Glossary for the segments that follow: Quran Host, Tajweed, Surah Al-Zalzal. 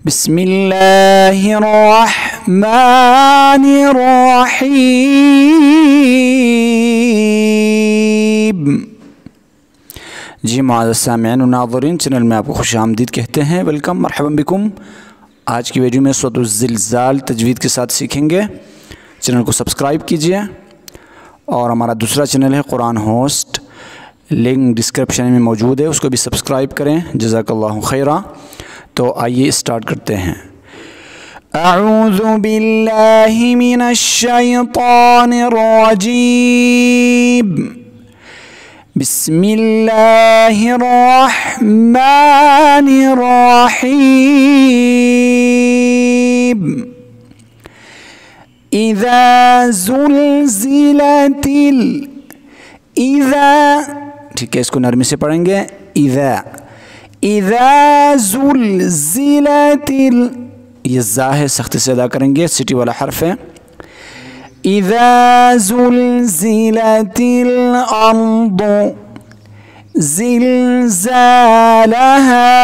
بسم الله الرحمن الرحیم۔ جی معزز سامعین و ناظرین، چینل میں آپ کو خوش آمدید کہتے ہیں۔ ویلکم، مرحبا بكم۔ آج کی ویڈیو میں سورۃ الزلزال تجوید کے ساتھ سیکھیں گے۔ چینل کو سبسکرائب کیجئے، اور ہمارا دوسرا چینل ہے قرآن ہوسٹ، لنک ڈسکرپشن میں موجود ہے، اس کو بھی سبسکرائب کریں۔ جزاک اللہ خیرہ۔ تو آئیے اسٹارٹ کرتے ہیں۔ اعوذ باللہ من الشیطان الرجیم، بسم اللہ الرحمن الرحیم۔ اذا ٹھیک ہے، اس کو نرمی سے پڑھیں گے۔ اذا زلزلت، یہ زا ہے، سختی سے ادا کریں گے، سٹی والا حرف ہے۔ اذا زلزلت الارض زلزالها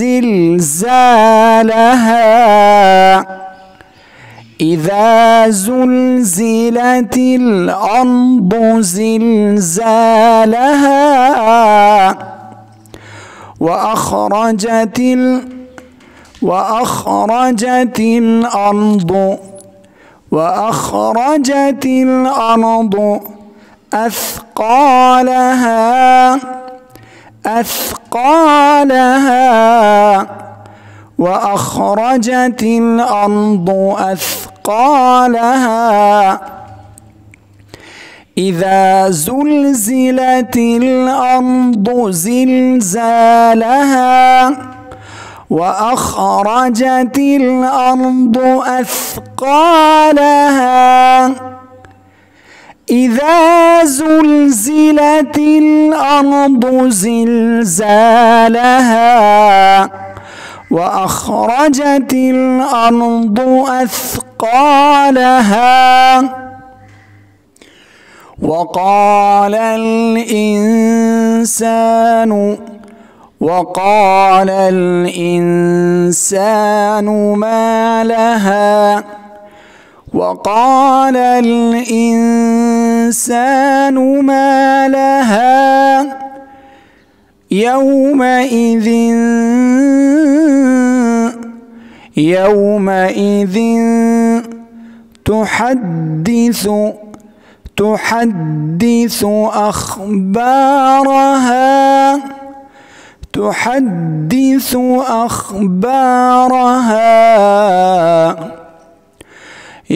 زلزالها۔ اذا زلزلت الارض زلزالها واخرجت الارض اثقالها وَأَخْرَجَتِ الْأَرْضُ أَثْقَالَهَا۔ إِذَا زُلْزِلَتِ الْأَرْضُ زِلْزَالَهَا وَأَخْرَجَتِ الْأَرْضُ أَثْقَالَهَا۔ إِذَا زُلْزِلَتِ الْأَرْضُ زِلْزَالَهَا وَأَخْرَجَتِ الْأَرْضُ أَثْقَالَهَا وَقَالَ الْإِنْسَانُ مَا لَهَا يومئذ تحدث أخبارها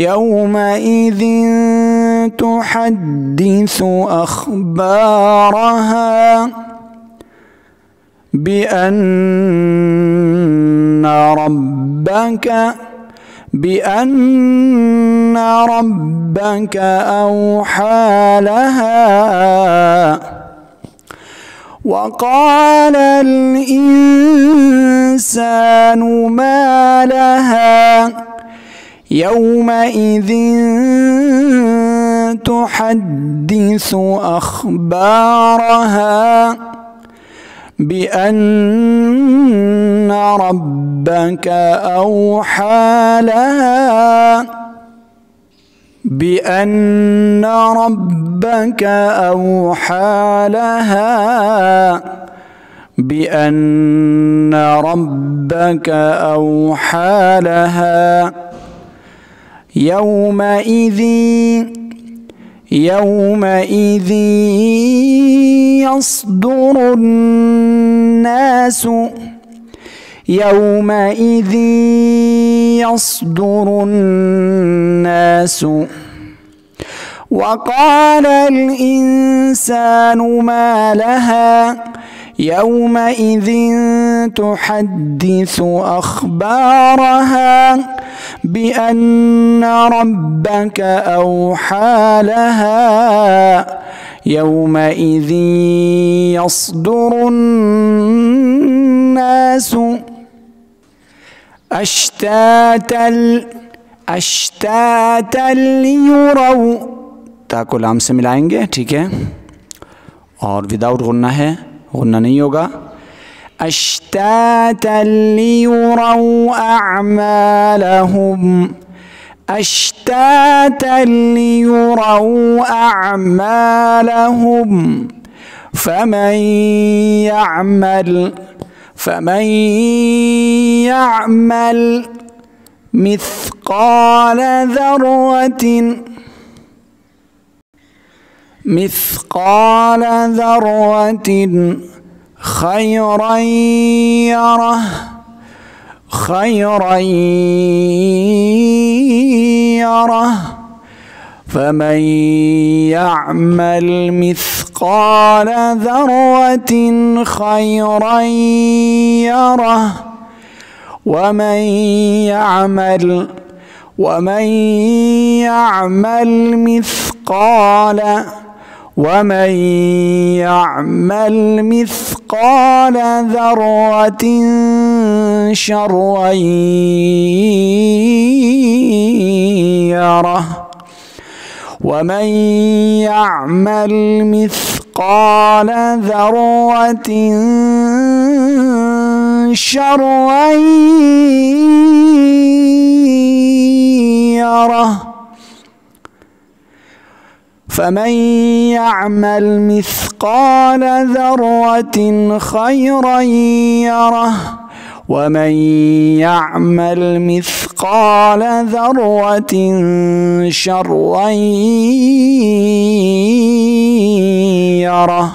يومئذ تحدث أخبارها بأن ربك أوحى لها وقال الإنسان ما لها يومئذ تحدث أخبارها بأن ربك أوحى لها بأن ربك أوحى لها يومئذ يصدر الناس وقال الإنسان ما لها يومئذ تحدث أخبارها بأن ربك أوحى لها يومئذ يصدر الناس أشتاتا ليروا، تا کو لام سے ملائیں گے، ٹھیک ہے، اور وداؤٹ غنہ ہے، غنہ نہیں ہوگا۔ أشتاتا ليروا أعمالهم فمن يعمل مثقال ذرة خيرا يره فمن يعمل مثقال ذرة خيرا يره ومن يعمل مثقال ذرة شرا يره ومن يعمل مثقال ذرة شرا يره فمن يعمل مثقال ذرة خيرا يره ومن يعمل مثقال ذرة شرا يره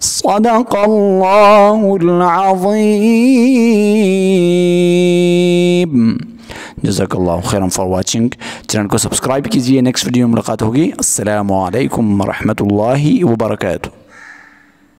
صدق الله العظيم. جزاک اللہ خیرم فار واچنگ. چینل کو سبسکرائب کیجئے. نیکسٹ ویڈیو میں ملاقات ہوگی. السلام علیکم ورحمۃ اللہ وبرکاتہ.